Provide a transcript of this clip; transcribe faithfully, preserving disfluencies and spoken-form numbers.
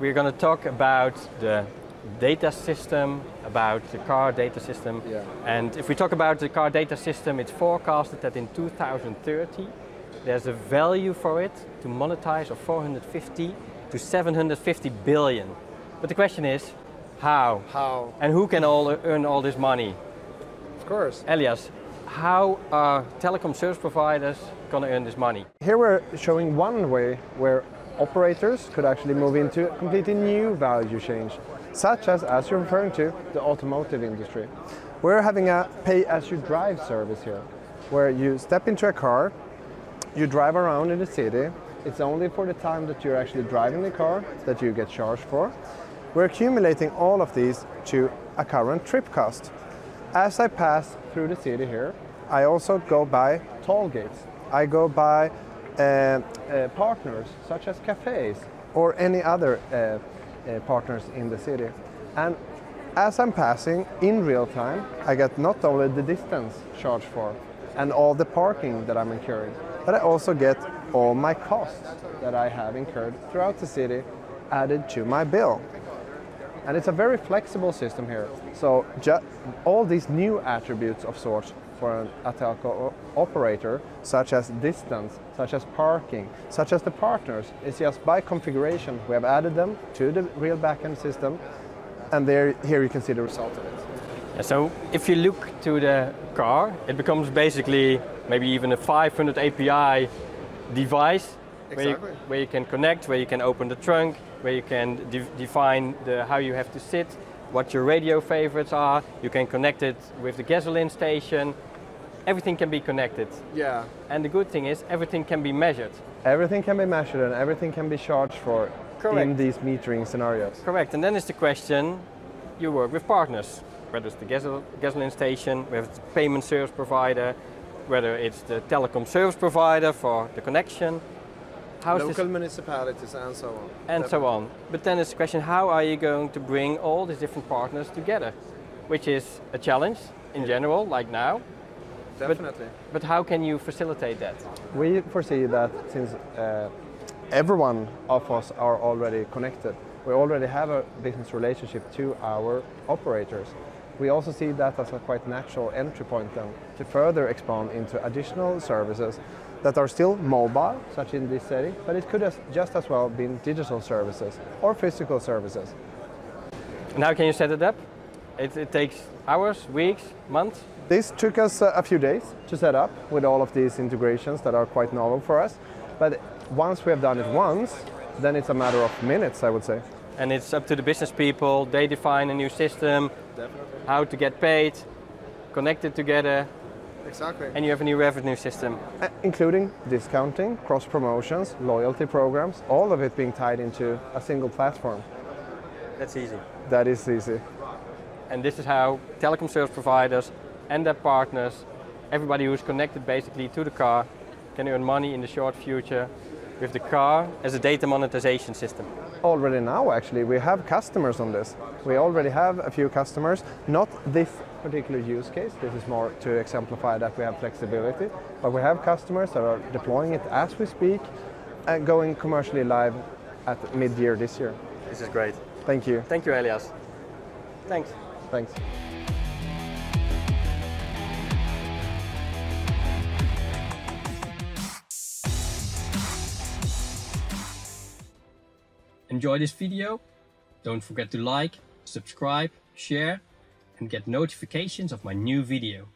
We're going to talk about the data system, about the car data system. Yeah. And if we talk about the car data system, it's forecasted that in two thousand thirty, there's a value for it to monetize of four hundred fifty to seven hundred fifty billion. But the question is, how? How? And who can all earn all this money? Of course. Elias, how are telecom service providers going to earn this money? Here we're showing one way where operators could actually move into a completely new value change, such as, as you're referring to, the automotive industry. We're having a pay-as-you-drive service here, where you step into a car, you drive around in the city. It's only for the time that you're actually driving the car that you get charged for. We're accumulating all of these to a current trip cost. As I pass through the city here, I also go by toll gates. I go by uh, uh, partners such as cafes or any other uh, Uh, partners in the city. And as I'm passing in real time, I get not only the distance charged for and all the parking that I'm incurring, but I also get all my costs that I have incurred throughout the city added to my bill. And it's a very flexible system here. So all these new attributes of sorts for an telco operator, such as distance, such as parking, such as the partners. It's just by configuration we have added them to the real backend system, and there, here you can see the result of it. So if you look to the car, it becomes basically maybe even a five hundred A P I device. Exactly. where, you, where you can connect, where you can open the trunk, where you can de define the, how you have to sit, what your radio favorites are. You can connect it with the gasoline station. Everything can be connected. Yeah. And the good thing is everything can be measured. Everything can be measured and everything can be charged for. Correct. In these metering scenarios. Correct. And then it's the question, you work with partners, whether it's the gasol gasoline station, whether it's the payment service provider, whether it's the telecom service provider for the connection. How's local municipalities and so on. And so on. But then it's the question, how are you going to bring all these different partners together? Which is a challenge in yeah. general, like now. Definitely. But, but how can you facilitate that? We foresee that since uh, everyone of us are already connected, we already have a business relationship to our operators. We also see that as a quite natural entry point then to further expand into additional services that are still mobile, such in this setting, but it could have just as well been digital services or physical services. And how can you set it up? It, it takes hours, weeks, months? This took us a few days to set up with all of these integrations that are quite novel for us. But once we have done it once, then it's a matter of minutes, I would say. And it's up to the business people. They define a new system, definitely, how to get paid, connect it together. Exactly. And you have a new revenue system. Uh, including discounting, cross-promotions, loyalty programs, all of it being tied into a single platform. That's easy. That is easy. And this is how telecom service providers and their partners, everybody who's connected basically to the car, can earn money in the short future with the car as a data monetization system. Already now, actually, we have customers on this. We already have a few customers, not this particular use case. This is more to exemplify that we have flexibility, but we have customers that are deploying it as we speak and going commercially live at mid-year this year. This is great. Thank you. Thank you, Elias. Thanks. Thanks. Enjoy this video, don't forget to like, subscribe, share, and get notifications of my new video.